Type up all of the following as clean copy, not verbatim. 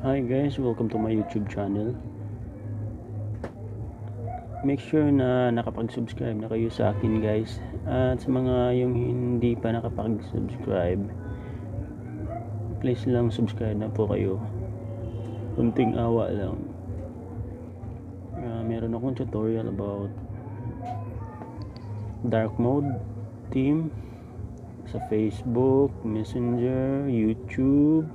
Hi guys, welcome to my YouTube channel. Make sure na nakapag-subscribe na kayo sa akin guys. At sa mga yung hindi pa nakapag-subscribe, please lang subscribe na po kayo. Kunting awa lang. Meron akong tutorial about dark mode theme sa Facebook, Messenger, YouTube,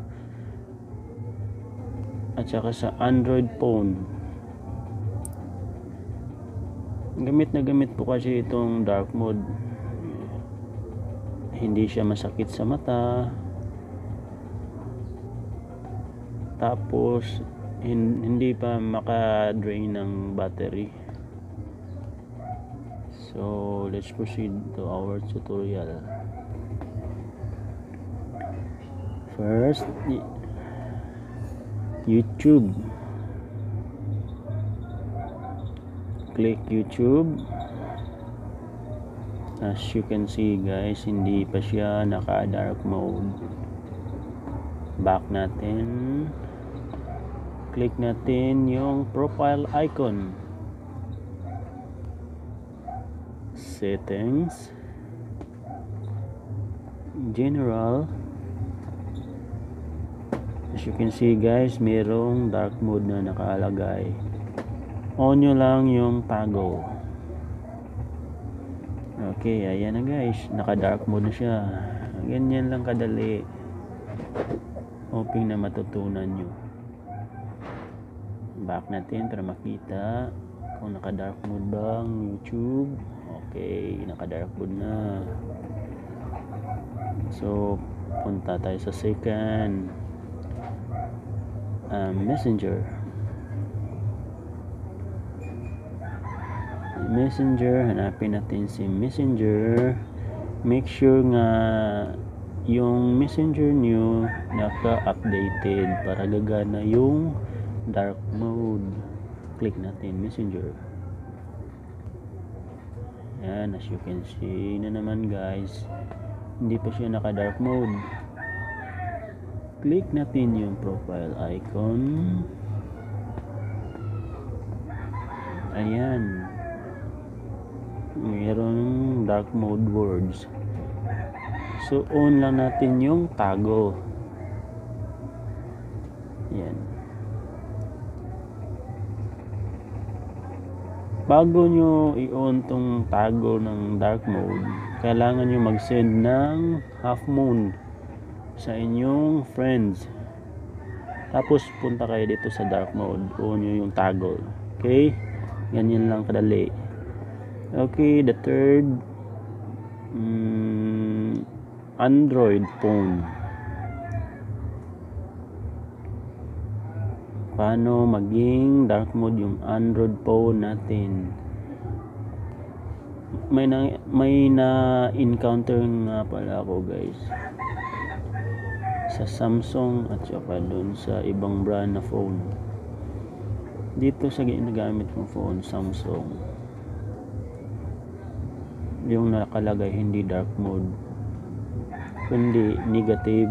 at saka sa Android phone. Gamit na gamit po kasi itong dark mode. Hindi siya masakit sa mata. Tapos hindi pa maka-drain ng battery. So, let's proceed to our tutorial. First, YouTube. Click YouTube. As you can see guys, hindi pa siya naka dark mode. Back natin. Click natin yung profile icon. Settings. General. As you can see guys, mayroong dark mode na nakalagay. On nyo lang yung toggle. Okay, ayan na guys, naka dark mode na siya. Ganyan lang kadali. Hoping na matutunan nyo. Back natin para makita kung naka dark mode bang YouTube. Okay, naka dark mode na. So, punta tayo sa second. Messenger, hanapin natin si Messenger. Make sure nga yung Messenger nyo naka-updated para gagana yung dark mode. Click natin Messenger. Yan, as you can see na naman guys, hindi pa siya naka-dark mode. Click natin yung profile icon. Ayan. Mayroong dark mode words. So, on lang natin yung tago. Ayan. Bago nyo i-on tong tago ng dark mode, kailangan nyo mag-send ng half moon sa inyong friends. Tapos punta kayo dito sa dark mode, on nyo yung toggle. Okay, ganyan lang kadali. Okay, the third, Android phone. Paano maging dark mode yung Android phone natin? May na-encounter nga pala ako guys sa Samsung at saka doon sa ibang brand na phone. Dito sa ginagamit kong phone, Samsung, yung nakalagay hindi dark mode kundi negative.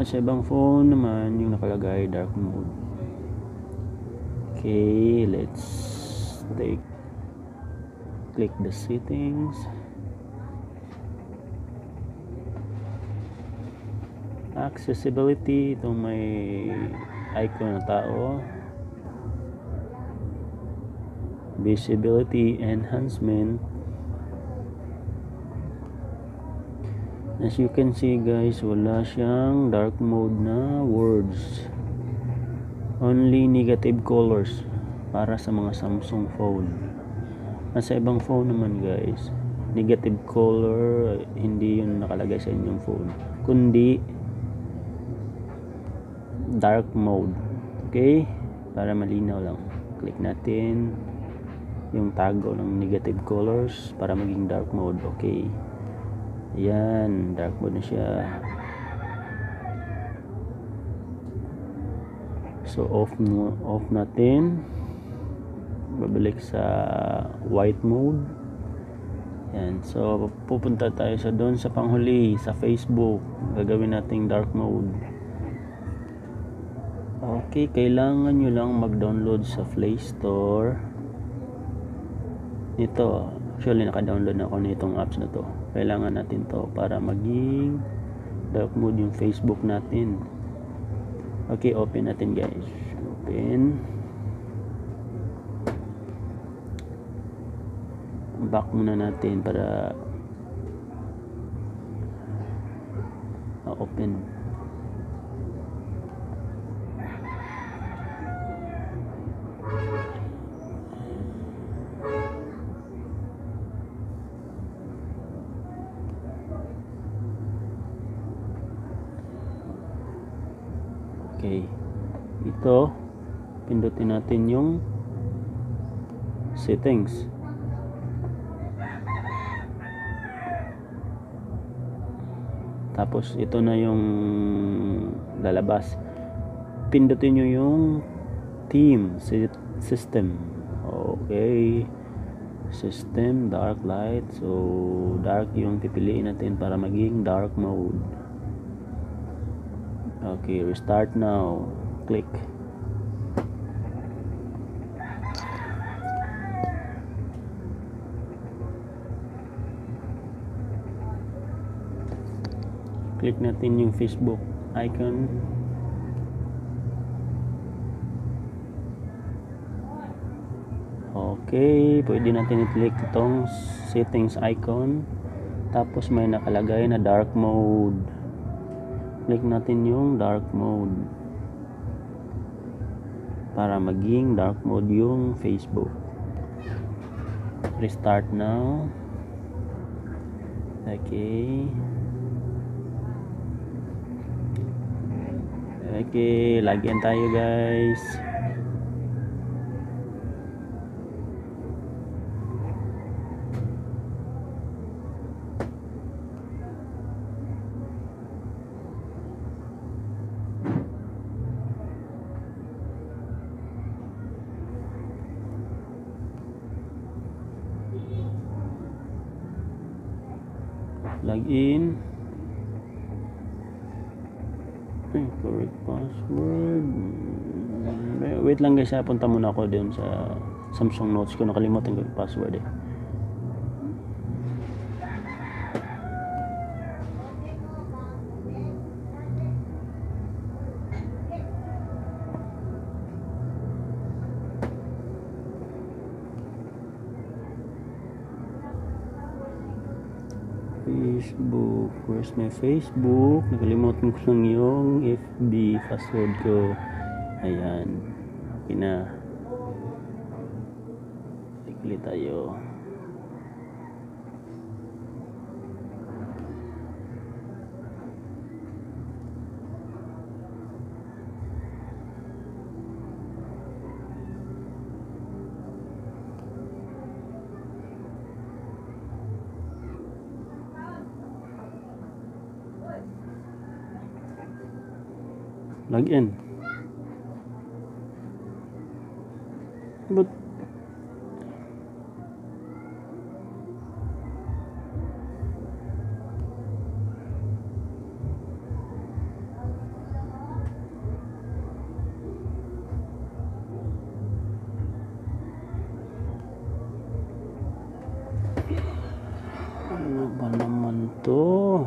At sa ibang phone naman yung nakalagay dark mode. Okay, let's click the settings. Accessibility, itong may icon na tao. Visibility enhancement. As you can see guys, wala siyang dark mode na words, only negative colors para sa mga Samsung phone. At sa ibang phone naman guys, negative color, hindi yun nakalagay sa inyong phone kundi dark mode. Okay, para malinaw lang, click natin yung tago ng negative colors para maging dark mode. Okay, ayan, dark mode na siya. So off natin, babalik sa white mode. Yan. So pupunta tayo sa doon sa panghuli, sa Facebook. Gagawin nating dark mode. Okay, kailangan nyo lang mag-download sa Play Store. Ito, actually naka-download na ako nitong apps na to. Kailangan natin to para maging dark mode yung Facebook natin. Okay, open natin guys. Open. Back muna natin para open. Okay. Ito, pindutin natin yung settings. Tapos ito na yung lalabas. Pindutin nyo yung theme system. Okay, system, dark light. So dark yung pipiliin natin para maging dark mode. Okay, restart now. Click. Click natin yung Facebook icon. Okay, pwede natin i-click itong settings icon. Tapos may nakalagay na dark mode. Click natin yung dark mode para maging dark mode yung Facebook. Restart now. Okay. Okay, lagyan tayo guys. Login. Correct password. Wait lang guys, punta muna ako doon sa Samsung Notes ko, nakalimutan ko yung password eh. Facebook, where's my Facebook? Nakalimutan ko lang yung FB password ko. Ayan. Okay na. Click tayo. Login. But ano ba naman to?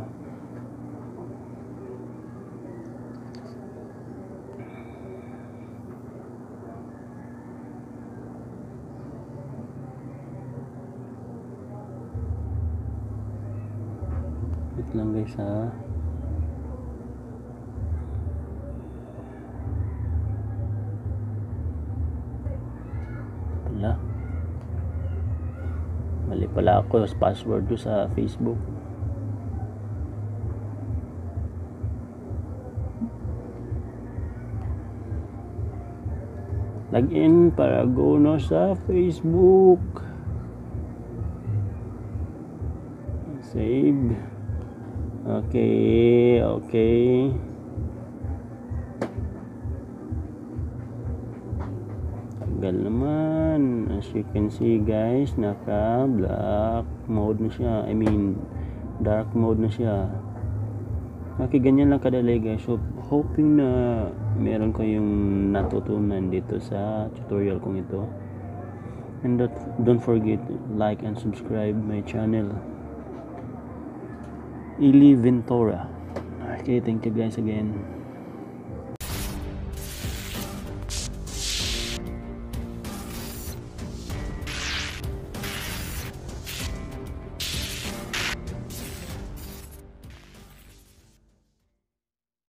Lang guys ha. Wala. Mali pala ako sa password ko sa Facebook. Login para go no sa Facebook. Save. Okay, okay. tagal naman. As you can see guys, naka black mode na siya, I mean dark mode na siya. Okay, ganyan lang kadali guys. So hoping na meron kayong natutunan dito sa tutorial kong ito, and don't forget to like and subscribe my channel, Eli Ventura. Okay, thank you guys again.